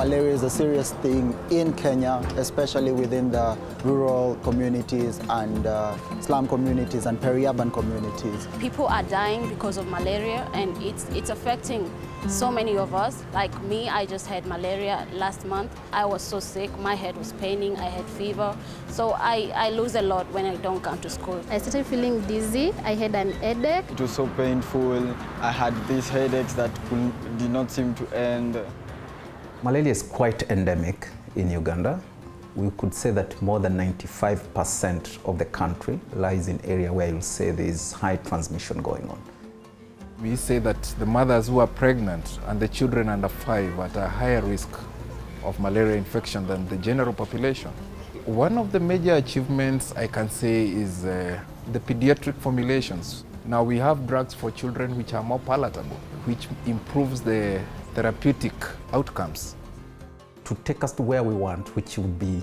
malaria is a serious thing in Kenya, especially within the rural communities and slum communities and peri-urban communities. People are dying because of malaria, and it's affecting so many of us. Like me, I just had malaria last month. I was so sick, my head was paining, I had fever. So I lose a lot when I don't come to school. I started feeling dizzy, I had an headache. It was so painful, I had these headaches that did not seem to end. Malaria is quite endemic in Uganda. We could say that more than 95% of the country lies in area where you'll say there is high transmission going on. We say that the mothers who are pregnant and the children under 5 are at a higher risk of malaria infection than the general population. One of the major achievements I can say is the pediatric formulations. Now we have drugs for children which are more palatable, which improves the therapeutic outcomes. To take us to where we want, which would be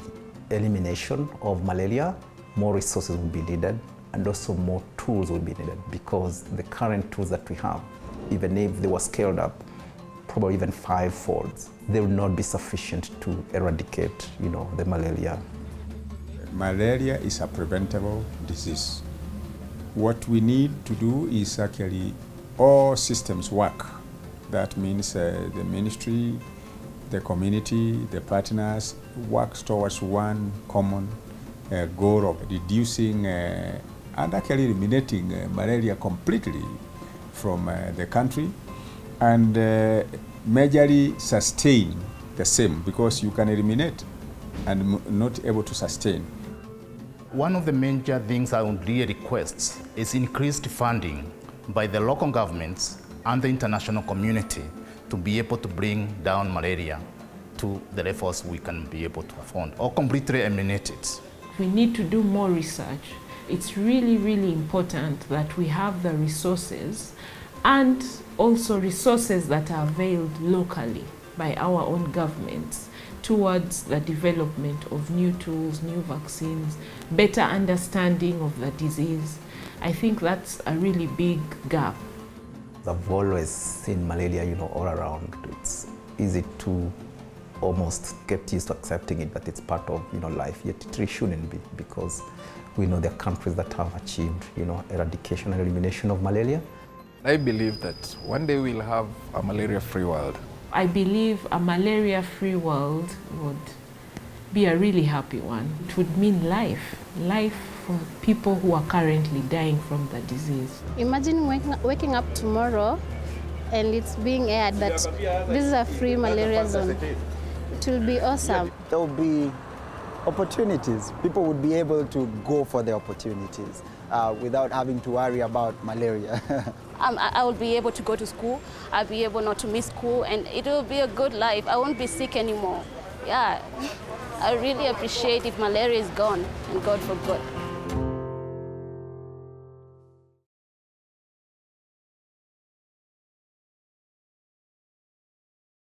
elimination of malaria, more resources would be needed and also more tools would be needed, because the current tools that we have, even if they were scaled up, probably even 5-folds, they would not be sufficient to eradicate, the malaria. Malaria is a preventable disease. What we need to do is actually all systems work. That means the ministry, the community, the partners work towards one common goal of reducing and actually eliminating malaria completely from the country, and majorly sustain the same, because you can eliminate and not able to sustain. One of the major things I would really request is increased funding by the local governments and the international community to be able to bring down malaria to the levels we can be able to afford or completely eliminate it. We need to do more research. It's really, really important that we have the resources, and also resources that are availed locally by our own governments towards the development of new tools, new vaccines, better understanding of the disease. I think that's a really big gap. I've always seen malaria, all around. It's easy to almost get used to accepting it, that it's part of, life, yet it really shouldn't be, because we know there are countries that have achieved, eradication and elimination of malaria. I believe that one day we'll have a malaria-free world. I believe a malaria-free world would be a really happy one. It would mean life for people who are currently dying from the disease. Imagine waking up tomorrow and it's being aired that this is a free malaria zone. It will be awesome. There will be opportunities. People would be able to go for the opportunities without having to worry about malaria. I will be able to go to school. I'll be able not to miss school, and it will be a good life. I won't be sick anymore. Yeah, I really appreciate if malaria is gone, and God for good.